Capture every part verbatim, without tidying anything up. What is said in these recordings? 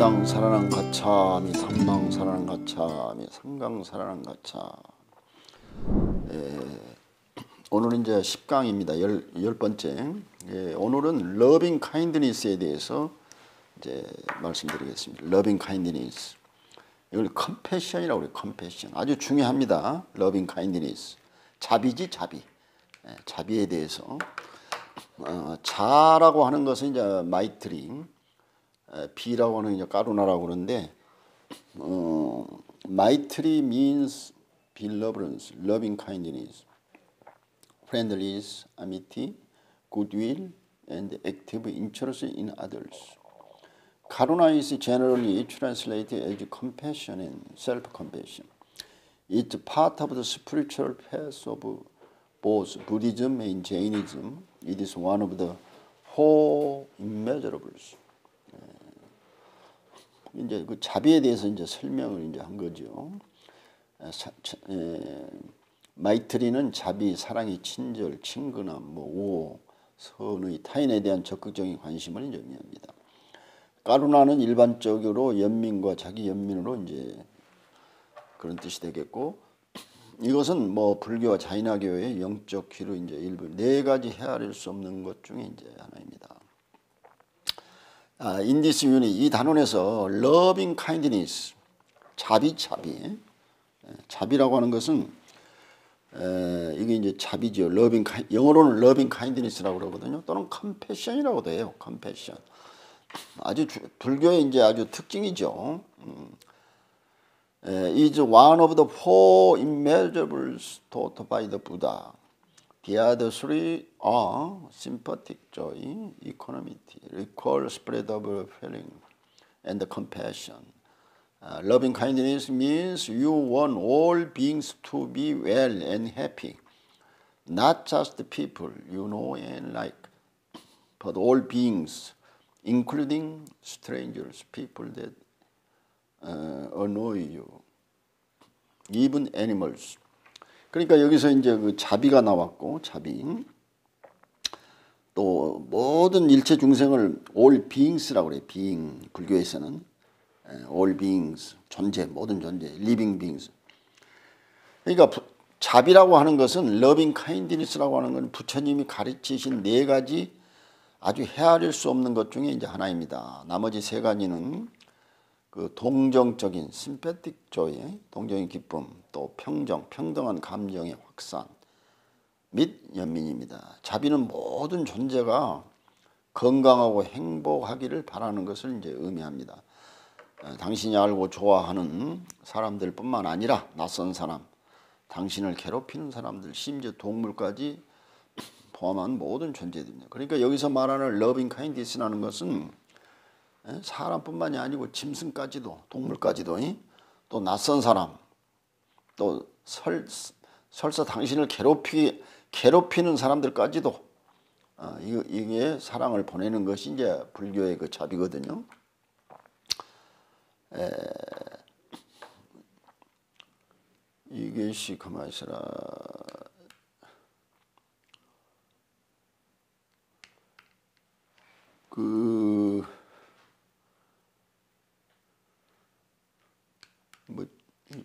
일당 사라랑 가차미, 삼당 사라랑 가차미, 삼강 사라랑 가차. 오늘 이제 십 강입니다. 열, 열 번째. 예, 오늘은 러빙 카인드니스에 대해서 이제 말씀드리겠습니다. 러빙 카인드니스. 이걸 컴패션이라고 그래요. 컴패션. 아주 중요합니다. 러빙 카인드니스. 자비지, 자비. 예, 자비에 대해서. 어, 자라고 하는 것은 이제 마이트리, 에, 비라고 하는 이제 까루나라고 그러는데, 어, 마이트리 means benevolence, loving kindness, friendliness, amity, goodwill, and active interest in others. Karuna is generally translated as compassion and self-compassion. It's part of the spiritual path of both Buddhism and Jainism. It is one of the four immeasurables. 이제 그 자비에 대해서 이제 설명을 이제 한 거죠. 사, 차, 에, 마이트리는 자비, 사랑의 친절, 친근함, 뭐 우호, 선의, 타인에 대한 적극적인 관심을 이제 의미합니다. 까루나는 일반적으로 연민과 자기 연민으로 이제 그런 뜻이 되겠고, 이것은 뭐 불교와 자이나교의 영적 기로 이제 일부 네 가지 헤아릴 수 없는 것 중에 이제 하나입니다. 아, in this unit, 이 단원에서 loving kindness, 자비, 자비. 자비라고 하는 것은 에, 이게 이제 자비죠. loving kind, 영어로는 loving kindness라고 그러거든요. 또는 compassion이라고도 해요. compassion. 아주 주, 불교의 이제 아주 특징이죠. 음. 에, is one of the four immeasurables taught by the Buddha. The other three are sympathetic joy, equanimity, equal spread of feeling, and compassion. Uh, loving kindness means you want all beings to be well and happy, not just the people you know and like, but all beings, including strangers, people that uh, annoy you, even animals. 그러니까 여기서 이제 그 자비가 나왔고, 자비. 또 모든 일체 중생을 all beings라고 그래요. being, 불교에서는. all beings, 존재, 모든 존재, living beings. 그러니까 부, 자비라고 하는 것은 loving kindness라고 하는 건 부처님이 가르치신 네 가지 아주 헤아릴 수 없는 것 중에 이제 하나입니다. 나머지 세 가지는 그 동정적인 sympathetic joy, 동정의 기쁨, 또 평정, 평등한 감정의 확산 및 연민입니다. 자비는 모든 존재가 건강하고 행복하기를 바라는 것을 이제 의미합니다. 당신이 알고 좋아하는 사람들 뿐만 아니라 낯선 사람, 당신을 괴롭히는 사람들, 심지어 동물까지 포함한 모든 존재들입니다. 그러니까 여기서 말하는 러빙 카인디스라는 것은 사람뿐만이 아니고 짐승까지도, 동물까지도, 또 낯선 사람, 또 설, 설사 당신을 괴롭히, 괴롭히는 사람들까지도 이게 사랑을 보내는 것이 이제 불교의 그 자비거든요. 에, 이것이 가만히 있어라. 그, 뭐, 좀,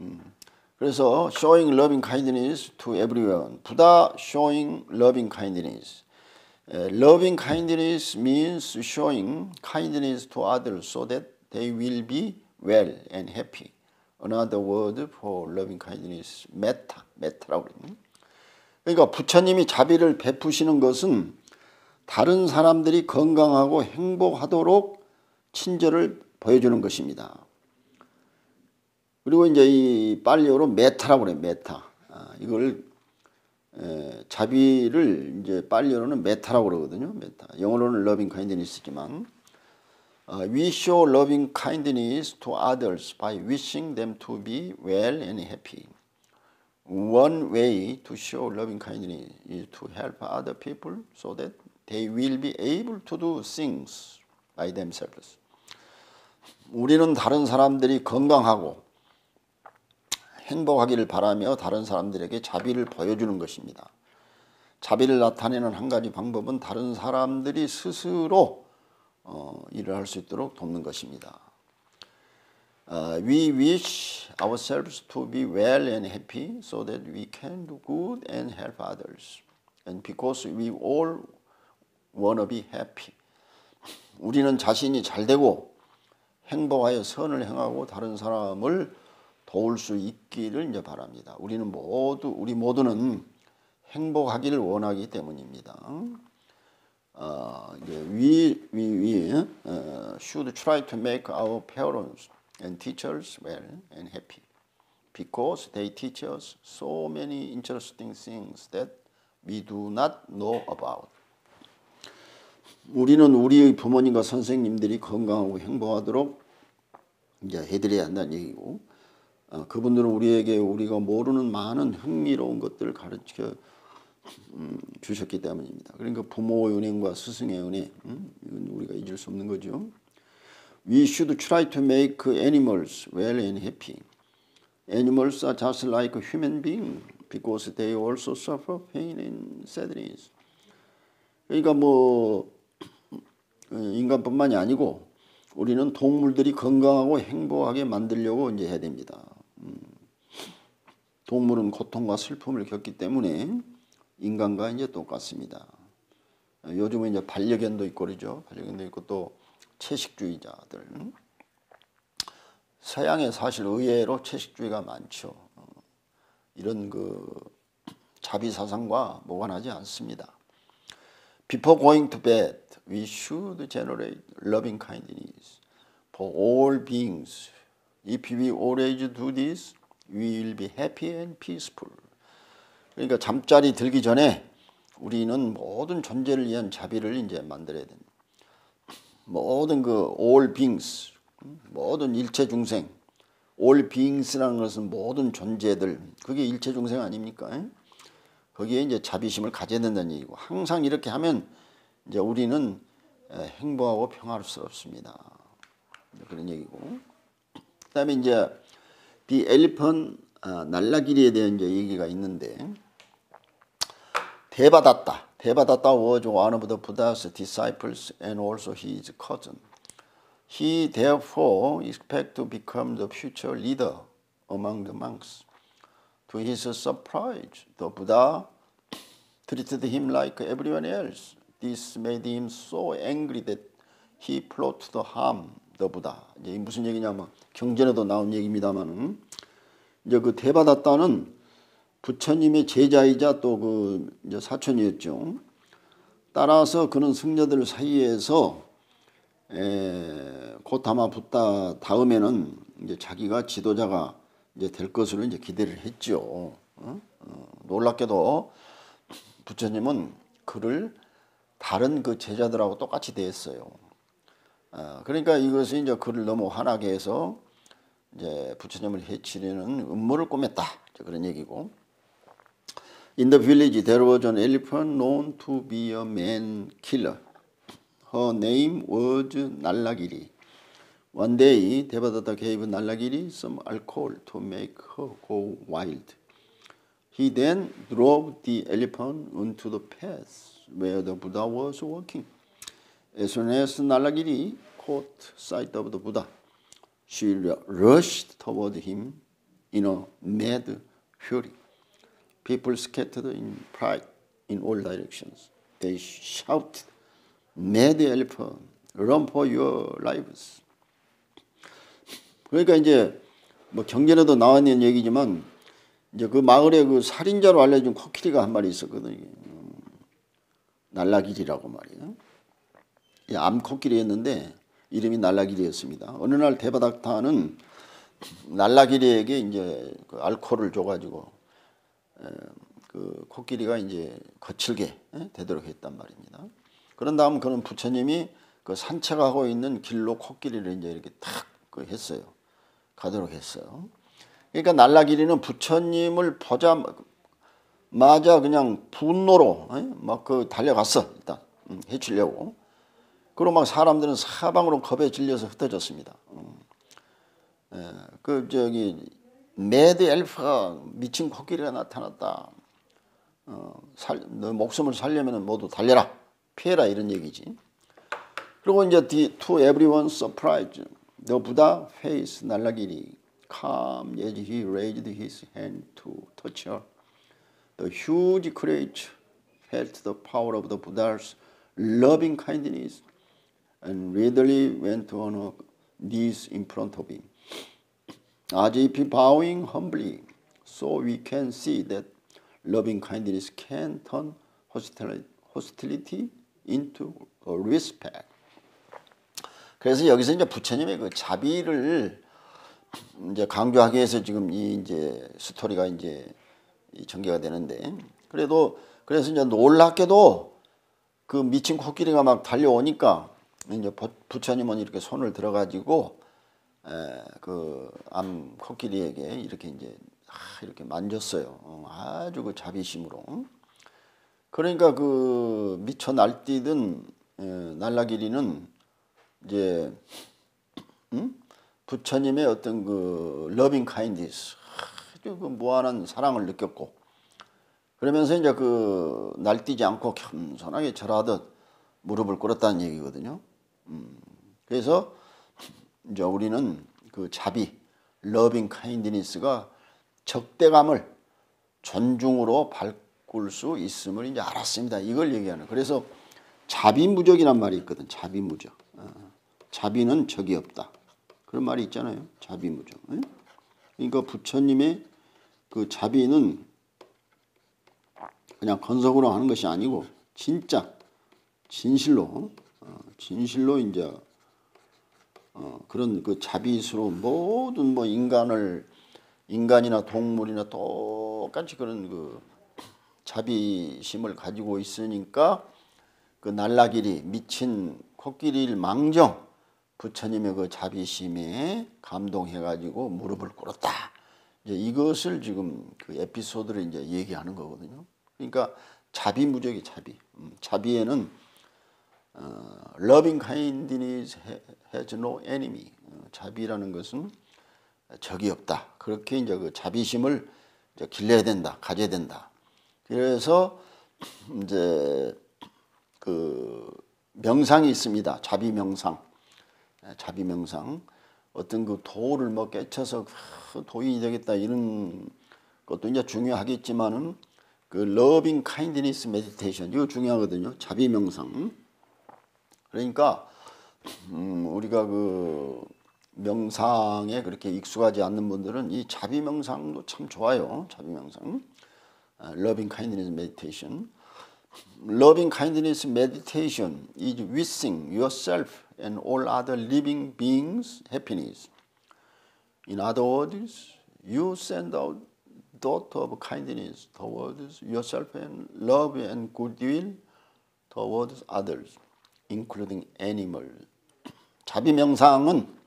음. 그래서, showing loving kindness to everyone. 부다, showing loving kindness. Uh, loving kindness means showing kindness to others so that they will be well and happy. Another word for loving kindness, metta, metta라고 그러죠. 그러니까 부처님이 자비를 베푸시는 것은 다른 사람들이 건강하고 행복하도록 친절을 보여주는 것입니다. 그리고 이제 이 빨리어로 메타라고 그래요. 메타. 아, 이걸 에, 자비를 이제 빨리어로는 메타라고 그러거든요. 메타. 영어로는 loving kindness지만 어, we show loving kindness to others by wishing them to be well and happy. One way to show loving kindness is to help other people so that they will be able to do things by themselves. 우리는 다른 사람들이 건강하고 행복하기를 바라며 다른 사람들에게 자비를 보여주는 것입니다. 자비를 나타내는 한 가지 방법은 다른 사람들이 스스로 어, 일을 할 수 있도록 돕는 것입니다. Uh, we wish ourselves to be well and happy so that we can do good and help others. And because we all want to be happy. 우리는 자신이 잘되고 행복하여 선을 행하고 다른 사람을 도울 수 있기를 이제 바랍니다. 우리는 모두, 우리 모두는 행복하기를 원하기 때문입니다. Uh, we, we, we uh, should try to make our parents and teachers well and happy because they teach us so many interesting things that we do not know about. 우리는 우리의 부모님과 선생님들이 건강하고 행복하도록 이제 해드려야 한다는 얘기고, 어, 그분들은 우리에게 우리가 모르는 많은 흥미로운 것들을 가르쳐 음, 주셨기 때문입니다. 그러니까 부모의 은혜와 스승의 은혜, 음? 이건 우리가 잊을 수 없는 거죠. We should try to make animals well and happy. Animals are just like human beings because they also suffer pain and sadness. 그러니까 뭐 인간뿐만이 아니고 우리는 동물들이 건강하고 행복하게 만들려고 이제 해야 됩니다. 동물은 고통과 슬픔을 겪기 때문에 인간과 이제 똑같습니다. 요즘은 이제 반려견도 있고 그러죠. 반려견도 있고 또 채식주의자들, 서양에 사실 의외로 채식주의가 많죠. 이런 그 자비사상과 무관하지 않습니다. Before going to bed, we should generate loving kindness for all beings. If we always do this, we will be happy and peaceful. 그러니까 잠자리 들기 전에 우리는 모든 존재를 위한 자비를 이제 만들어야 됩니다. 모든 그 all beings, 모든 일체 중생, all beings라는 것은 모든 존재들, 그게 일체 중생 아닙니까? 거기에 이제 자비심을 가져야 된다는 얘기고, 항상 이렇게 하면 이제 우리는 행복하고 평화롭습니다. 그런 얘기고. 그다음에 이제 The Elephant 아, 날라기리에 대한 이제 얘기가 있는데, 대바다타. Devadatta was one of the Buddha's disciples and also his cousin. He therefore expected to become the future leader among the monks. To his surprise, the Buddha treated him like everyone else. This made him so angry that he plotted to harm the Buddha. 이제 무슨 얘기냐면 경전에도 나온 얘기입니다만은, 이제 그 대바다따는 부처님의 제자이자 또 그 이제 사촌이었죠. 따라서 그는 승려들 사이에서 에, 고타마 붓다 다음에는 이제 자기가 지도자가 이제 될 것으로 이제 기대를 했죠. 어? 어, 놀랍게도 부처님은 그를 다른 그 제자들하고 똑같이 대했어요. 어, 그러니까 이것이 이제 그를 너무 화나게 해서 이제 부처님을 해치려는 음모를 꾸몄다. 그런 얘기고. In the village, there was an elephant known to be a man killer. Her name was Nalagiri. One day, Devadatta gave Nalagiri some alcohol to make her go wild. He then drove the elephant onto the path where the Buddha was walking. As soon as Nalagiri caught sight of the Buddha, she rushed toward him in a mad fury. People scattered in pride in all directions. They shouted, "Mad elephant, run for your lives!" 그러니까 이제 뭐 경전에도 나왔는 얘기지만, 이제 그 마을에 그 살인자로 알려진 코끼리가 한 마리 있었거든요. 날라기리라고 말이에요. 이 암 코끼리였는데 이름이 날라기리였습니다. 어느 날 대바닥타는 날라기리에게 이제 그 알코올을 줘가지고 에, 그 코끼리가 이제 거칠게 에? 되도록 했단 말입니다. 그런 다음 그는 부처님이 그 산책하고 있는 길로 코끼리를 이제 이렇게 탁 그 했어요. 가도록 했어요. 그러니까 날라기리는 부처님을 보자마자 그냥 분노로 막 그 달려갔어. 일단 음, 해치려고. 그리고 막 사람들은 사방으로 겁에 질려서 흩어졌습니다. 음. 예, 그 저기 매드 엘프가 미친 코끼리가 나타났다. 어, 살, 너 목숨을 살려면 모두 달려라, 피해라, 이런 얘기지. 그리고 이제 to everyone's surprise, the Buddha faced Nalagiri calm as he raised his hand to touch her. The huge creature felt the power of the Buddha's loving kindness and readily went on her knees in front of him. As if bowing humbly, so we can see that loving kindness can turn hostility into respect. 그래서 여기서 이제 부처님의 그 자비를 이제 강조하기 위해서 지금 이 이제 스토리가 이제 전개가 되는데, 그래도 그래서 이제 놀랍게도 그 미친 코끼리가 막 달려오니까 이제 부처님은 이렇게 손을 들어가지고 그 암 코끼리에게 이렇게 이제 이렇게 만졌어요. 아주 그 자비심으로. 그러니까 그 미쳐 날뛰던 날라기리는 이제 음? 부처님의 어떤 그 러빙 카인디스, 아주 그 무한한 사랑을 느꼈고, 그러면서 이제 그 날뛰지 않고 겸손하게 절하듯 무릎을 꿇었다는 얘기거든요. 음. 그래서 이제 우리는 그 자비, 러빙 카인디니스가 적대감을 존중으로 바꿀 수 있음을 이제 알았습니다. 이걸 얘기하는. 그래서 자비무적이란 말이 있거든. 자비무적. 어. 자비는 적이 없다. 그런 말이 있잖아요. 자비무적. 에? 그러니까 부처님의 그 자비는 그냥 건석으로 하는 것이 아니고 진짜 진실로 어, 진실로 이제 어, 그런 그 자비스러운 모든 뭐 인간을 인간이나 동물이나 똑같이 그런 그 자비심을 가지고 있으니까 그 날라길이 미친 코끼리를 망정 부처님의 그 자비심에 감동해가지고 무릎을 꿇었다. 이제 이것을 지금 그 에피소드를 이제 얘기하는 거거든요. 그러니까 자비무적이 자비. 음, 자비에는 어, loving kindness has no enemy. 어, 자비라는 것은 적이 없다. 그렇게 이제 그 자비심을 이제 길러야 된다, 가져야 된다. 그래서 이제 그 명상이 있습니다. 자비 명상, 자비 명상. 어떤 그 도를 뭐 깨쳐서 그 도인이 되겠다 이런 것도 이제 중요하겠지만은 그 러빙 카인드니스 메디테이션, 이거 중요하거든요. 자비 명상. 그러니까 음, 우리가 그 명상에 그렇게 익숙하지 않는 분들은 이 자비 명상도 참 좋아요. 자비 명상, 러빙 카인드니스 메디테이션, 러빙 카인드니스 메디테이션 is wishing yourself and all other living beings happiness. In other words, you send out thought of kindness towards yourself and love and goodwill towards others, including animals. 자비 명상은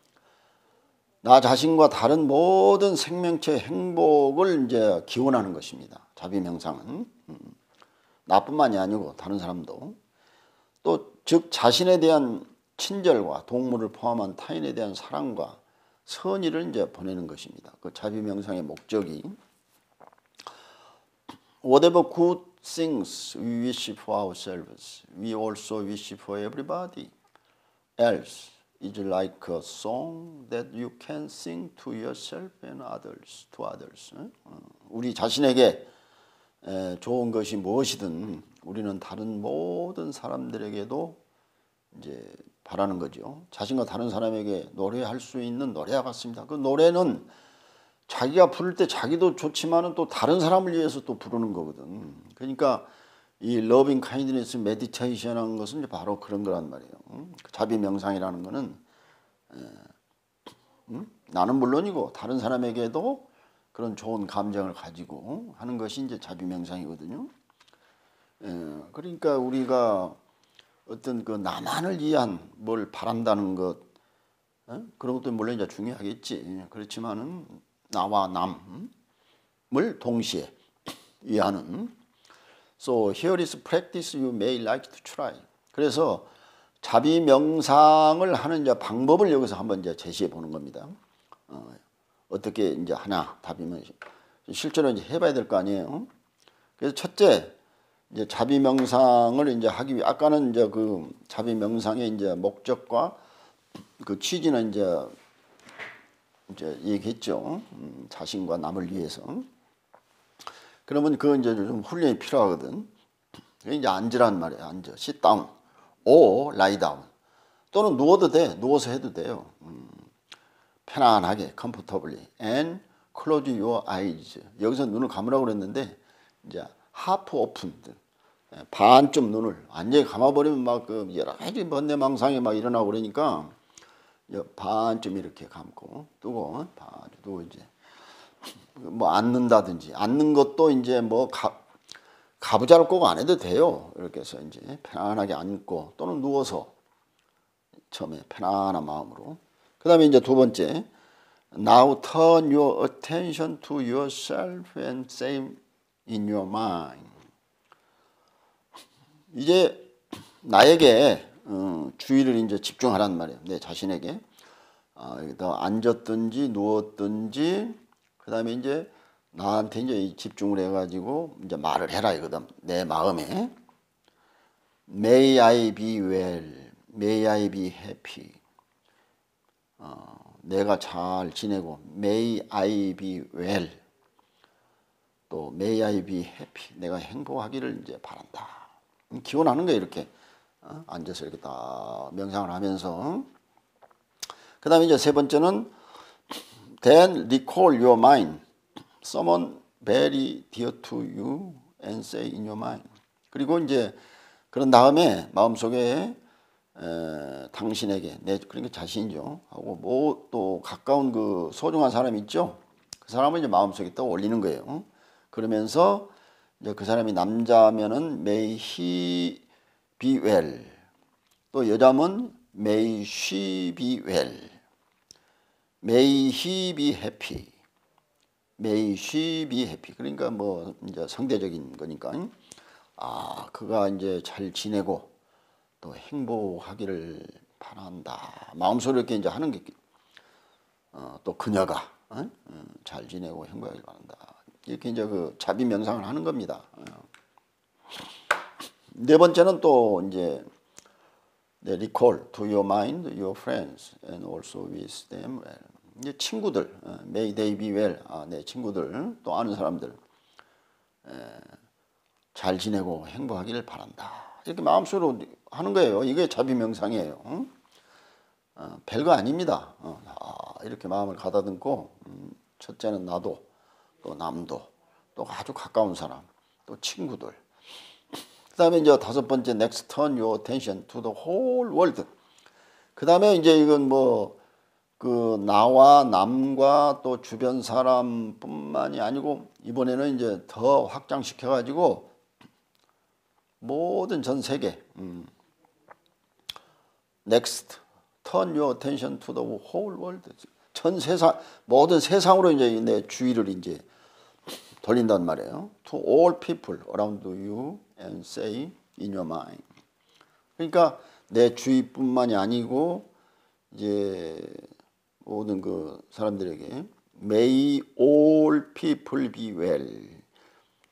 나 자신과 다른 모든 생명체의 행복을 이제 기원하는 것입니다. 자비 명상은 나뿐만이 아니고 다른 사람도, 또 즉 자신에 대한 친절과 동물을 포함한 타인에 대한 사랑과 선의를 이제 보내는 것입니다. 그 자비 명상의 목적이 whatever good things we wish for ourselves, we also wish for everybody else. It's like a song that you can sing to yourself and others, to others. 우리 자신에게 좋은 것이 무엇이든 우리는 다른 모든 사람들에게도 이제 바라는 거죠. 자신과 다른 사람에게 노래할 수 있는 노래와 같습니다. 그 노래는 자기가 부를 때 자기도 좋지만은 또 다른 사람을 위해서 또 부르는 거거든. 그러니까 이 러빙 카인드니스 메디테이션한 것은 이제 바로 그런 거란 말이에요. 자비 명상이라는 거는 음? 나는 물론이고 다른 사람에게도 그런 좋은 감정을 가지고 하는 것이 이제 자비 명상이거든요. 에, 그러니까 우리가 어떤 그 나만을 위한 뭘 바란다는 것, 에? 그런 것도 물론 이제 중요하겠지. 그렇지만은 나와 남을 동시에 위하는. So here is practice you may like to try. 그래서 자비 명상을 하는 이제 방법을 여기서 한번 이제 제시해 보는 겁니다. 어, 어떻게 이제 하나 답이면 실제로 이제 해봐야 될 거 아니에요. 그래서 첫째, 이제 자비 명상을 이제 하기 위해, 아까는 이제 그 자비 명상의 이제 목적과 그 취지는 이제 이제 얘기했죠. 음, 자신과 남을 위해서. 그러면 그 이제 좀 훈련이 필요하거든. 이제 앉으란 말이야. 앉아. sit down, or lie down. 또는 누워도 돼. 누워서 해도 돼요. 음, 편안하게, comfortably. and close your eyes. 여기서 눈을 감으라고 그랬는데 이제 half open. 반쯤 눈을 완전히 감아버리면 막 그 여러 가지 번뇌망상이 막 일어나고 그러니까 반쯤 이렇게 감고 뜨고 반쯤 뜨고 이제 뭐 앉는다든지, 앉는 것도 이제 뭐 가, 가부좌를 꼭 안 해도 돼요. 이렇게 해서 이제 편안하게 앉고 또는 누워서 처음에 편안한 마음으로. 그 다음에 이제 두 번째, now turn your attention to yourself and same in your mind. 이제 나에게 음, 주의를 이제 집중하란 말이에요. 내 자신에게. 아, 여기다 앉았든지 누웠든지, 그 다음에 이제 나한테 이제 집중을 해가지고 이제 말을 해라 이거다. 내 마음에. May I be well. May I be happy. 어, 내가 잘 지내고. May I be well. 또 May I be happy. 내가 행복하기를 이제 바란다. 기원하는 거예요, 이렇게. 어? 앉아서 이렇게 다 명상을 하면서. 그 다음에 이제 세 번째는 then recall your mind. someone very dear to you and say in your mind. 그리고 이제 그런 다음에 마음속에 에, 당신에게, 내, 그러니까 자신이죠. 하고 뭐 또 가까운 그 소중한 사람 있죠. 그 사람을 이제 마음속에 떠올리는 거예요. 응? 그러면서 이제 그 사람이 남자면은 may he be well. 또 여자면 may she be well. may he be happy. may she be happy. 그러니까 뭐 이제 상대적인 거니까. 아, 그가 이제 잘 지내고 또 행복하기를 바란다. 마음속으로 이렇게 이제 하는 게. 어, 또 그녀가 어? 잘 지내고 행복하기를 바란다. 이렇게 이제 그 자비 명상을 하는 겁니다. 어. 네 번째는 또 이제 recall to your mind your friends and also with them well. 이제 친구들, may they be well. 아, 내 친구들, 또 아는 사람들 에, 잘 지내고 행복하기를 바란다. 이렇게 마음속으로 하는 거예요. 이게 자비 명상이에요. 응? 어, 별거 아닙니다. 어, 아, 이렇게 마음을 가다듬고 음, 첫째는 나도, 또 남도, 또 아주 가까운 사람, 또 친구들. 그 다음에 이제 다섯 번째, next turn your attention to the whole world. 그 다음에 이제 이건 뭐 그 나와 남과 또 주변 사람뿐만이 아니고 이번에는 이제 더 확장시켜 가지고 모든 전 세계. 음. next turn your attention to the whole world. 전 세상, 모든 세상으로 이제 내 주의를 이제 돌린단 말이에요. To all people around you and say in your mind. 그러니까 내 주위뿐만이 아니고 이제 모든 그 사람들에게 May all people be well.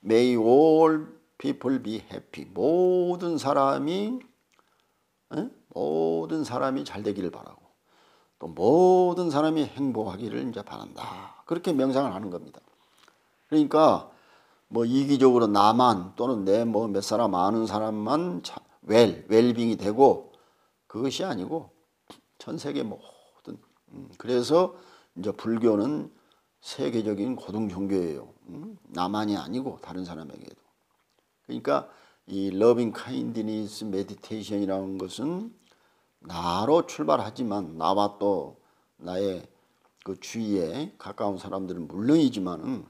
May all people be happy. 모든 사람이 에? 모든 사람이 잘 되기를 바라고 또 모든 사람이 행복하기를 이제 바란다. 그렇게 명상을 하는 겁니다. 그러니까 뭐 이기적으로 나만 또는 내 뭐 몇 사람 아는 사람만 웰, 웰빙이 되고 그것이 아니고 전 세계 모든. 음, 그래서 이제 불교는 세계적인 고등 종교예요. 음, 나만이 아니고 다른 사람에게도. 그러니까 이 러빙 카인드니스 메디테이션이라는 것은 나로 출발하지만 나와 또 나의 그 주위에 가까운 사람들은 물론이지만은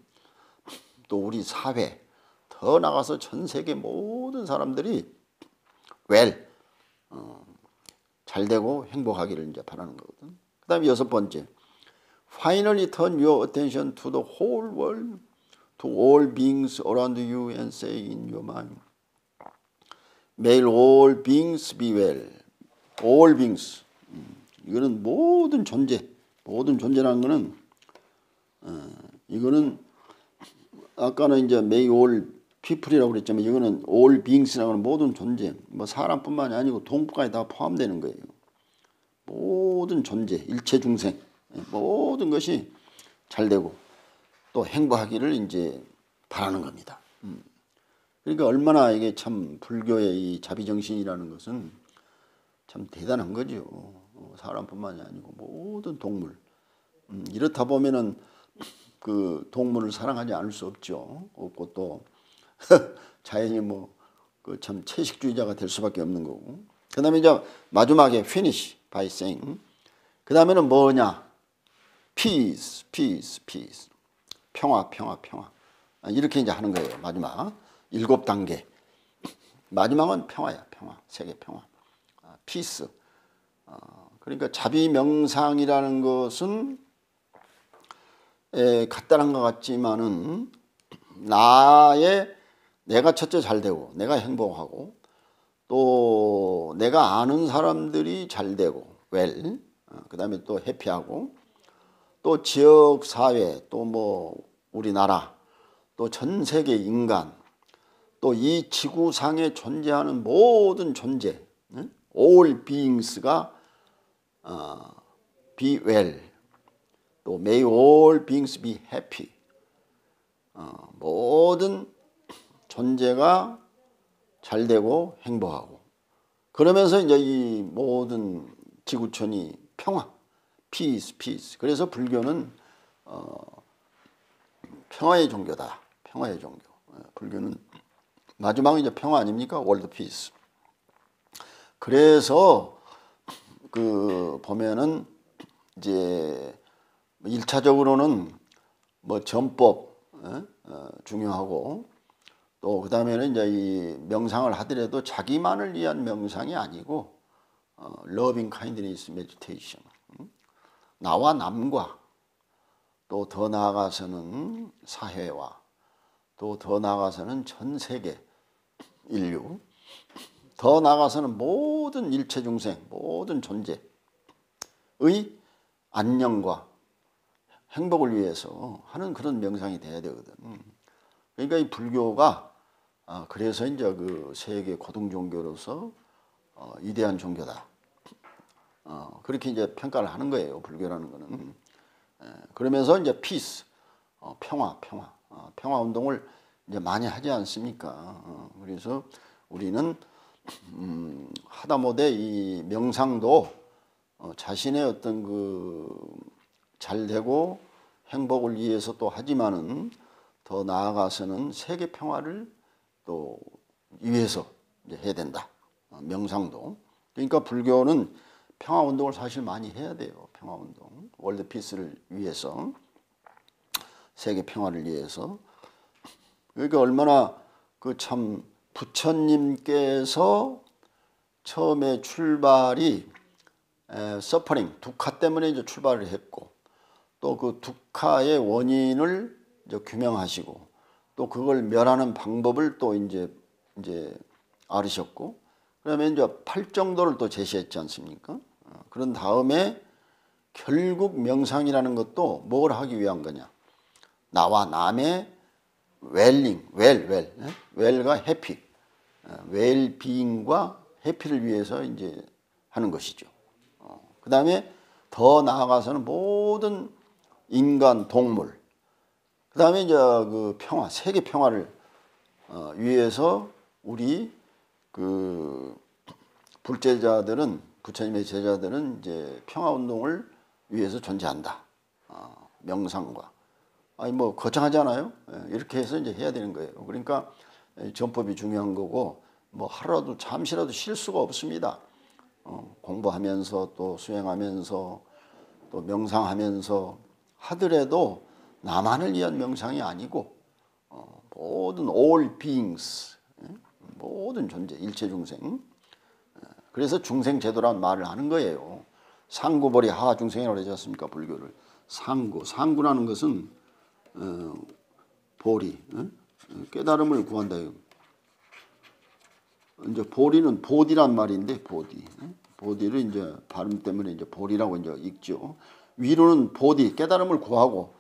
또 우리 사회, 더 나가서 전 세계 모든 사람들이 well, 어, 잘 되고 행복하기를 이제 바라는 거거든. 그 다음에 여섯 번째, finally turn your attention to the whole world, to all beings around you and say in your mind, may all beings be well. all beings. 음, 이거는 모든 존재, 모든 존재라는 거는, 어, 이거는 아까는 이제 may all people이라고 그랬지만 이거는 all beings라고 하는 모든 존재, 뭐 사람뿐만이 아니고 동물까지 다 포함되는 거예요. 모든 존재, 일체 중생, 모든 것이 잘 되고 또 행복하기를 이제 바라는 겁니다. 음. 그러니까 얼마나 이게 참 불교의 이 자비정신이라는 것은 참 대단한 거죠. 사람뿐만이 아니고 모든 동물. 음, 이렇다 보면은 그 동물을 사랑하지 않을 수 없죠. 없고 또 자연이 뭐 그 참 채식주의자가 될 수밖에 없는 거고. 그 다음에 이제 마지막에 finish by saying. 그 다음에는 뭐냐? peace, peace, peace. 평화, 평화, 평화. 이렇게 이제 하는 거예요. 마지막 일곱 단계. 마지막은 평화야, 평화, 세계 평화, 아, 피스. 어, 그러니까 자비 명상이라는 것은 에, 간단한 것 같지만은 나의 내가 첫째 잘 되고, 내가 행복하고, 또 내가 아는 사람들이 잘 되고, well, 어, 그 다음에 또 해피하고. 또 지역 사회, 또 뭐 우리나라, 또 전 세계 인간, 또 이 지구상에 존재하는 모든 존재, all beings가 어, be well, 또 may all beings be happy. 어, 모든 존재가 잘 되고 행복하고, 그러면서 이제 이 모든 지구촌이 평화. peace, peace. 그래서 불교는 어, 평화의 종교다. 평화의 종교. 불교는 마지막은 이제 평화 아닙니까? 월드 피스. 그래서 그 보면은 이제 일차적으로는 뭐 전법 예? 어, 중요하고, 또 그 다음에는 이제 이 명상을 하더라도 자기만을 위한 명상이 아니고 어, loving kindness meditation. 나와 남과, 또 더 나아가서는 사회와, 또 더 나아가서는 전 세계 인류, 더 나아가서는 모든 일체 중생, 모든 존재의 안녕과 행복을 위해서 하는 그런 명상이 돼야 되거든. 그러니까 이 불교가 아 그래서 이제 그 세계 고등 종교로서 어 위대한 종교다. 어, 그렇게 이제 평가를 하는 거예요, 불교라는 거는. 음. 에, 그러면서 이제 peace, 어, 평화, 평화, 어, 평화 운동을 이제 많이 하지 않습니까? 어, 그래서 우리는 음, 하다못해 이 명상도 어, 자신의 어떤 그 잘 되고 행복을 위해서 또 하지만은 더 나아가서는 세계 평화를 또 위해서 이제 해야 된다. 어, 명상도. 그러니까 불교는 평화운동을 사실 많이 해야 돼요. 평화운동, 월드피스를 위해서, 세계 평화를 위해서. 그러니까 얼마나 그 참 부처님께서 처음에 출발이 에, 서퍼링, 두카 때문에 이제 출발을 했고, 또 그 두카의 원인을 이제 규명하시고, 또 그걸 멸하는 방법을 또 이제, 이제 알으셨고, 그러면 이제 팔정도를 또 제시했지 않습니까? 어, 그런 다음에 결국 명상이라는 것도 뭘 하기 위한 거냐? 나와 남의 웰링, 웰, 웰, 웰과 해피, 웰비잉과 해피를 위해서 이제 하는 것이죠. 어, 그 다음에 더 나아가서는 모든 인간, 동물, 그 다음에 이제 그 평화, 세계 평화를 어, 위해서 우리 그 불제자들은, 부처님의 제자들은 이제 평화 운동을 위해서 존재한다. 어, 명상과 아니 뭐 거창하잖아요. 이렇게 해서 이제 해야 되는 거예요. 그러니까 전법이 중요한 거고, 뭐 하루라도 잠시라도 쉴 수가 없습니다. 어, 공부하면서 또 수행하면서 또 명상하면서 하더라도 나만을 위한 명상이 아니고 어, 모든 all beings. 모든 존재, 일체 중생. 그래서 중생 제도라는 말을 하는 거예요. 상구보리 하하 중생이라고 하지 않습니까? 불교를 상구, 상구라는 것은 어, 보리, 어? 깨달음을 구한다. 이제 보리는 보디란 말인데, 보디, 보디를 이제 발음 때문에 이제 보리라고 이제 읽죠. 위로는 보디, 깨달음을 구하고,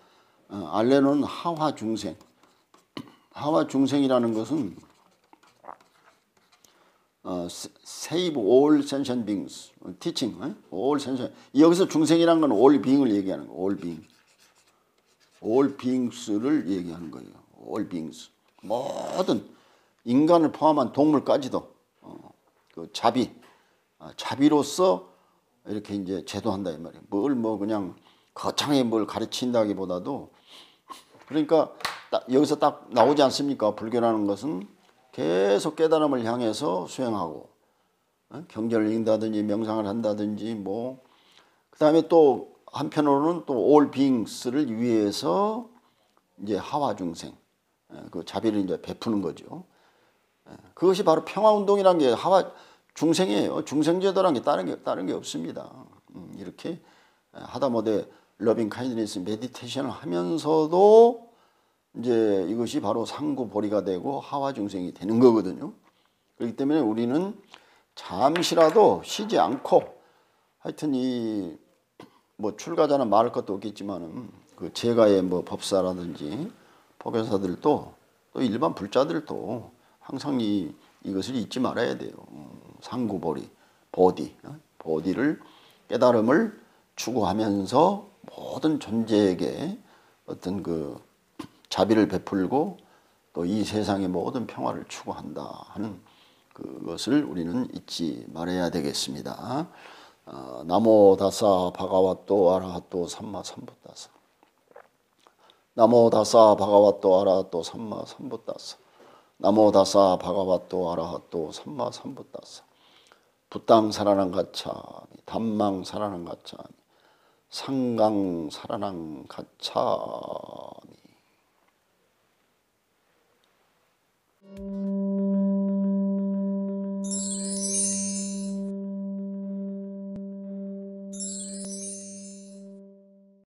어, 아래로는 하하 중생. 하와 중생이라는 것은 어, save all sentient beings, teaching, 에? all sentient. 여기서 중생이란 건 all being을 얘기하는 거예요. all being, all beings를 얘기하는 거예요. all beings, 모든 인간을 포함한 동물까지도 어, 그 자비, 아, 자비로서 이렇게 이제 제도한다 이 말이에요. 뭘 뭐 그냥 거창하게 뭘 가르친다기보다도, 그러니까 딱 여기서 딱 나오지 않습니까? 불교라는 것은 계속 깨달음을 향해서 수행하고, 어? 경전을 읽는다든지 명상을 한다든지, 뭐 그 다음에 또 한편으로는 또 all beings를 위해서 이제 하와 중생 그 자비를 이제 베푸는 거죠. 그것이 바로 평화 운동이라는 게 하와 중생이에요. 중생제도라는 게 다른 게 다른 게 없습니다. 음, 이렇게 하다못해 러빙 카인드니스 메디테이션을 하면서도 이제 이것이 바로 상구보리가 되고 하와중생이 되는 거거든요. 그렇기 때문에 우리는 잠시라도 쉬지 않고, 하여튼 이 뭐 출가자는 말할 것도 없겠지만은 그 제가의 뭐 법사라든지 법교사들도 또 일반 불자들도 항상 이 이것을 잊지 말아야 돼요. 상구보리, 보디, 보디를 깨달음을 추구하면서 모든 존재에게 어떤 그 자비를 베풀고 또 이 세상의 모든 평화를 추구한다 하는 그것을 우리는 잊지 말아야 되겠습니다. 어, 나모다사 바가와또 아라하또 삼마삼부다사. 나모다사 바가와또 아라하또 삼마삼부다사. 나모다사 바가와또 아라하또 삼마삼부다사. 부땅 사라낭 가차미, 담망 사라낭 가차미, 상강 사라낭 가차미.